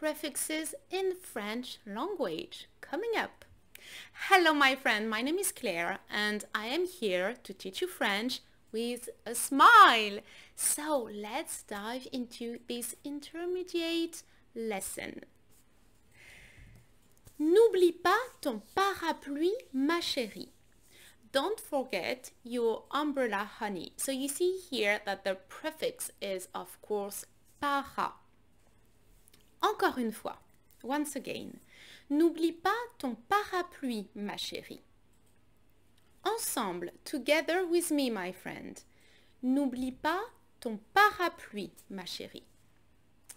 prefixes in French language coming up. Hello my friend, my name is Claire and I am here to teach you French with a smile. So let's dive into this intermediate lesson. N'oublie pas ton parapluie, ma chérie. Don't forget your umbrella, honey. So you see here that the prefix is, of course, para. Encore une fois, once again. N'oublie pas ton parapluie, ma chérie. Ensemble, together with me, my friend. N'oublie pas ton parapluie, ma chérie.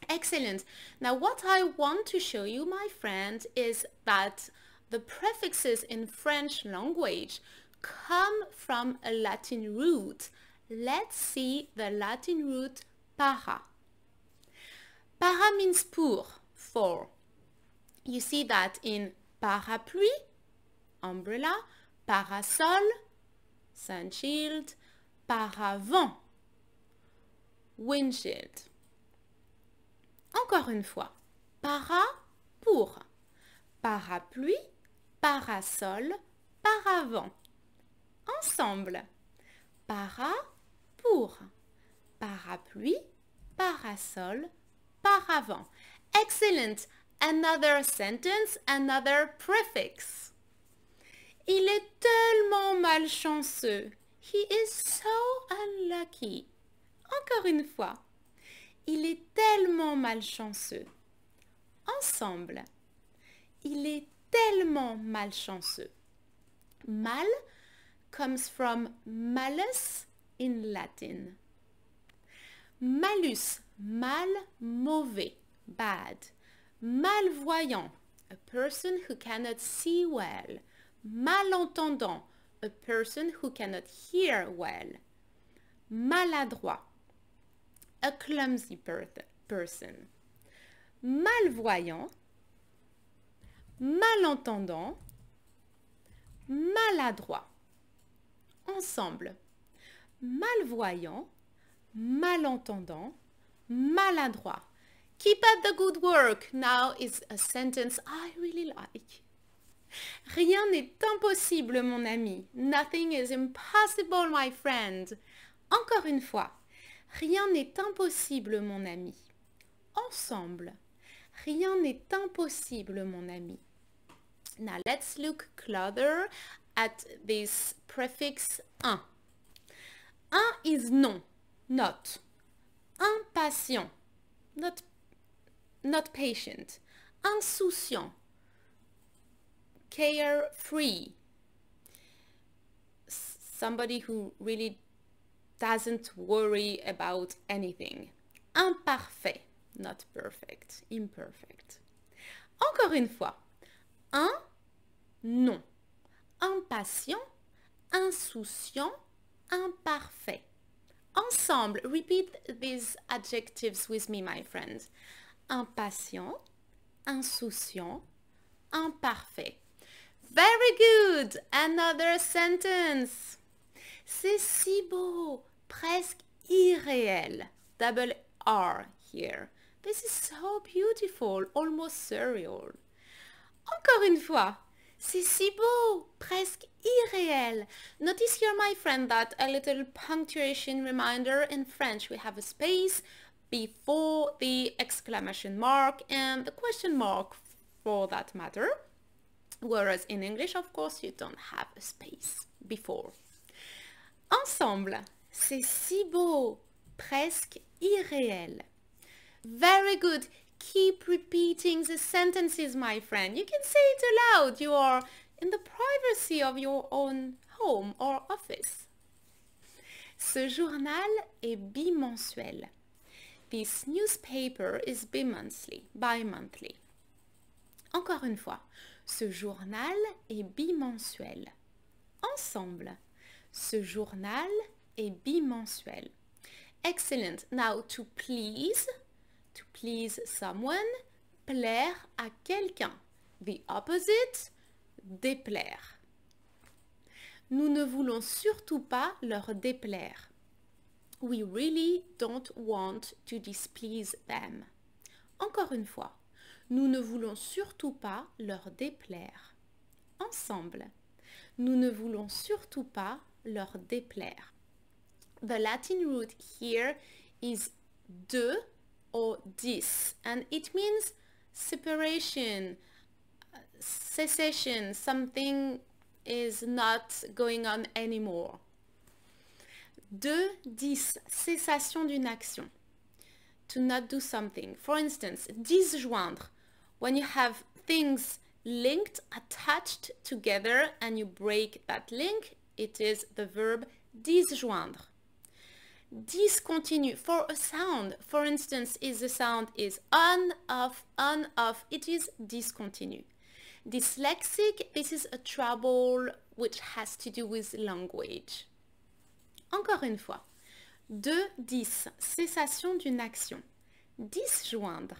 Excellent. Now, what I want to show you, my friend, is that the prefixes in French language come from a Latin root. Let's see the Latin root para. Para means pour, for. You see that in parapluie, umbrella, parasol, sunshield, paravent, windshield. Encore une fois, para, pour, parapluie, parasol, paravent. Ensemble, para, pour, parapluie, parasol, paravent. Excellent! Another sentence, another prefix. Il est tellement malchanceux. He is so unlucky. Encore une fois. Il est tellement malchanceux. Ensemble. Il est tellement malchanceux. Mal comes from malus in Latin. Malus, mal, mauvais, bad. Malvoyant, a person who cannot see well. Malentendant, a person who cannot hear well. Maladroit, a clumsy person. Malvoyant, malentendant, maladroit. Ensemble, malvoyant, malentendant, maladroit. Keep up the good work. Now is a sentence I really like. Rien n'est impossible, mon ami. Nothing is impossible, my friend. Encore une fois. Rien n'est impossible, mon ami. Ensemble. Rien n'est impossible, mon ami. Now let's look closer at this prefix un. Un is non, not. Impatient, not patient. Insouciant, carefree. Somebody who really doesn't worry about anything. Imparfait, not perfect, imperfect. Encore une fois. Un, non. Impatient, insouciant, imparfait. Ensemble, repeat these adjectives with me, my friend. Impatient, insouciant, imparfait. Very good! Another sentence. C'est si beau, presque irréel. Double R here. This is so beautiful, almost surreal. Encore une fois. C'est si beau, presque irréel. Notice here, my friend, that a little punctuation reminder in French. We have a space before the exclamation mark and the question mark for that matter. Whereas in English, of course, you don't have a space before. Ensemble, c'est si beau, presque irréel. Very good. Keep repeating the sentences, my friend. You can say it aloud. You are in the privacy of your own home or office. Ce journal est bimensuel. This newspaper is bimonthly, bi-monthly. Encore une fois. Ce journal est bimensuel. Ensemble. Ce journal est bimensuel. Excellent. Now to please someone, plaire à quelqu'un. The opposite, déplaire. Nous ne voulons surtout pas leur déplaire. We really don't want to displease them. Encore une fois, nous ne voulons surtout pas leur déplaire. Ensemble, nous ne voulons surtout pas leur déplaire. The Latin root here is de or dis, and it means separation, cessation, something is not going on anymore. De, dis, cessation d'une action. To not do something. For instance, disjoindre. When you have things linked, attached together, and you break that link, it is the verb disjoindre. Discontinue. For a sound, for instance, if the sound is on, off, on, off, it is discontinue. Dyslexic, this is a trouble which has to do with language. Encore une fois. De, dis, cessation d'une action. Disjoindre,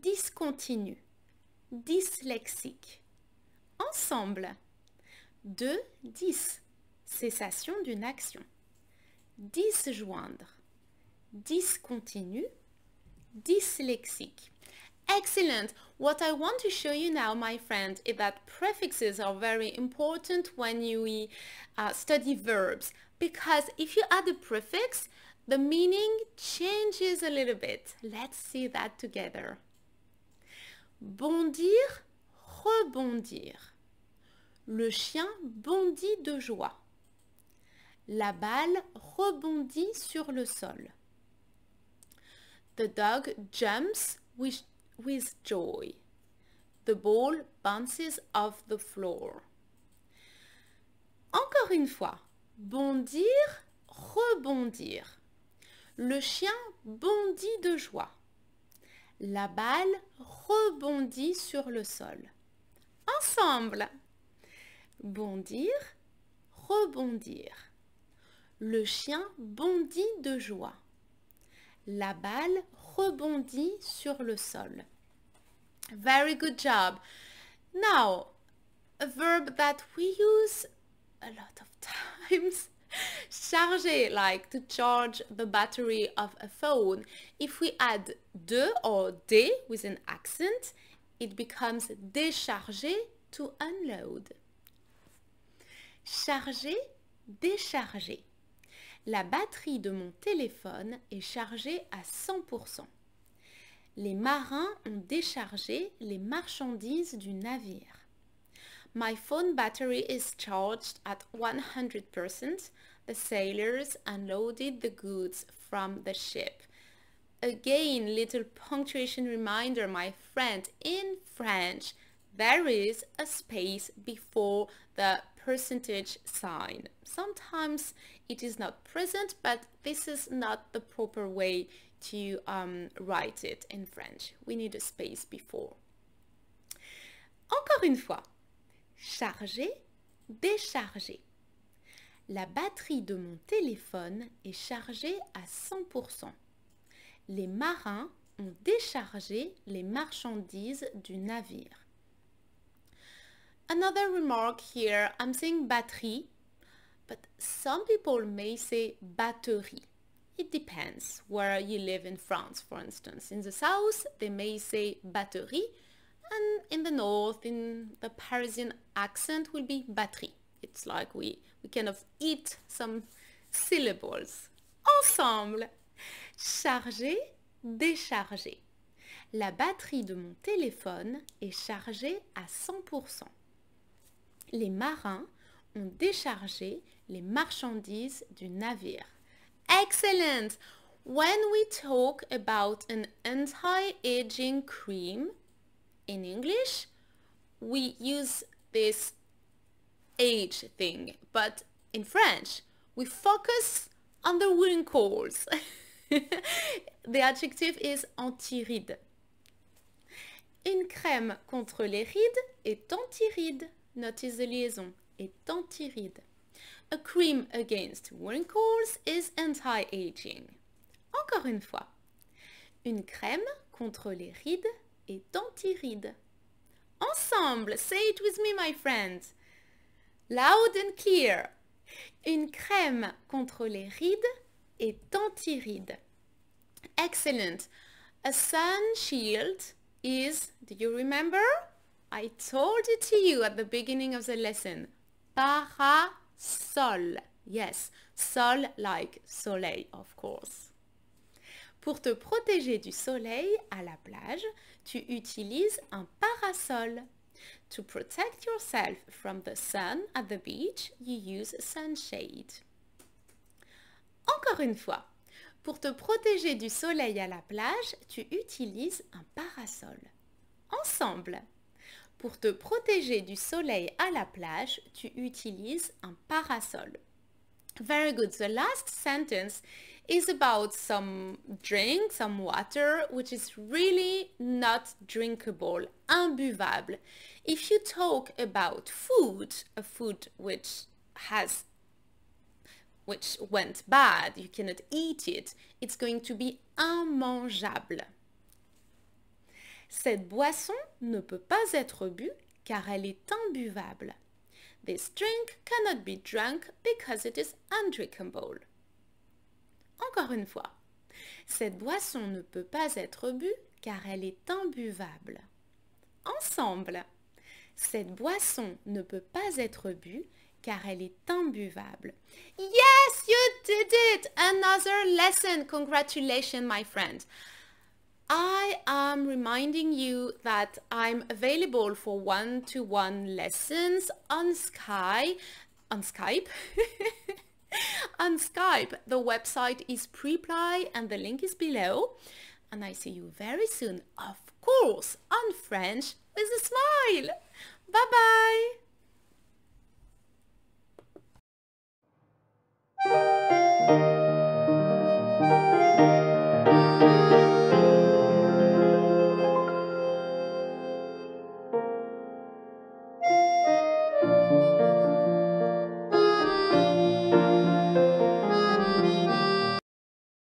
discontinu, dyslexique. Ensemble. De, dis, cessation d'une action. Disjoindre, discontinu, dyslexique. Excellent! What I want to show you now, my friend, is that prefixes are very important when you study verbs, because if you add a prefix, the meaning changes a little bit. Let's see that together. Bondir, rebondir. Le chien bondit de joie. La balle rebondit sur le sol. The dog jumps with joy. The ball bounces off the floor. Encore une fois. Bondir, rebondir. Le chien bondit de joie. La balle rebondit sur le sol. Ensemble. Bondir, rebondir. Le chien bondit de joie. La balle rebondit sur le sol. Very good job. Now, a verb that we use a lot of times. Charger, like to charge the battery of a phone. If we add de or dé with an accent, it becomes décharger, to unload. Charger, décharger. La batterie de mon téléphone est chargée à 100%. Les marins ont déchargé les marchandises du navire. My phone battery is charged at 100%. The sailors unloaded the goods from the ship. Again, little punctuation reminder, my friend. In French, there is a space before the percentage sign. Sometimes it is not present, but this is not the proper way to write it in French. We need a space before. Encore une fois. Charger, décharger. La batterie de mon téléphone est chargée à 100%. Les marins ont déchargé les marchandises du navire. Another remark here, I'm saying batterie, but some people may say batterie. It depends where you live in France, for instance. In the south, they may say batterie. And in the north, in the Parisian accent, will be batterie. It's like we kind of eat some syllables. Ensemble. Charger, décharger. La batterie de mon téléphone est chargée à 100%. Les marins ont déchargé les marchandises du navire. Excellent! When we talk about an anti-aging cream, in English, we use this age thing, but in French, we focus on the wrinkles. The adjective is anti-rides. Une crème contre les rides est anti-rides. Notice the liaison, est anti-rides. A cream against wrinkles is anti-aging. Encore une fois, une crème contre les rides et anti-rides. Ensemble, say it with me, my friend. Loud and clear. Une crème contre les rides et anti-rides. Excellent. A sun shield is, do you remember? I told it to you at the beginning of the lesson. Parasol. Yes, sol like soleil, of course. Pour te protéger du soleil à la plage, tu utilises un parasol. To protect yourself from the sun at the beach, you use a sunshade. Encore une fois, pour te protéger du soleil à la plage, tu utilises un parasol. Ensemble, pour te protéger du soleil à la plage, tu utilises un parasol. Very good. The last sentence is about some drink, some water, which is really not drinkable, imbuvable. If you talk about food, a food which went bad, you cannot eat it, it's going to be immangeable. Cette boisson ne peut pas être bue car elle est imbuvable. This drink cannot be drunk because it is undrinkable. Encore une fois, cette boisson ne peut pas être bue car elle est imbuvable. Ensemble, cette boisson ne peut pas être bue car elle est imbuvable. Yes, you did it! Another lesson! Congratulations, my friend! I am reminding you that I'm available for one-to-one lessons on Skype. On Skype, the website is Preply and the link is below. And I see you very soon, of course, on French with a Smile. Bye-bye.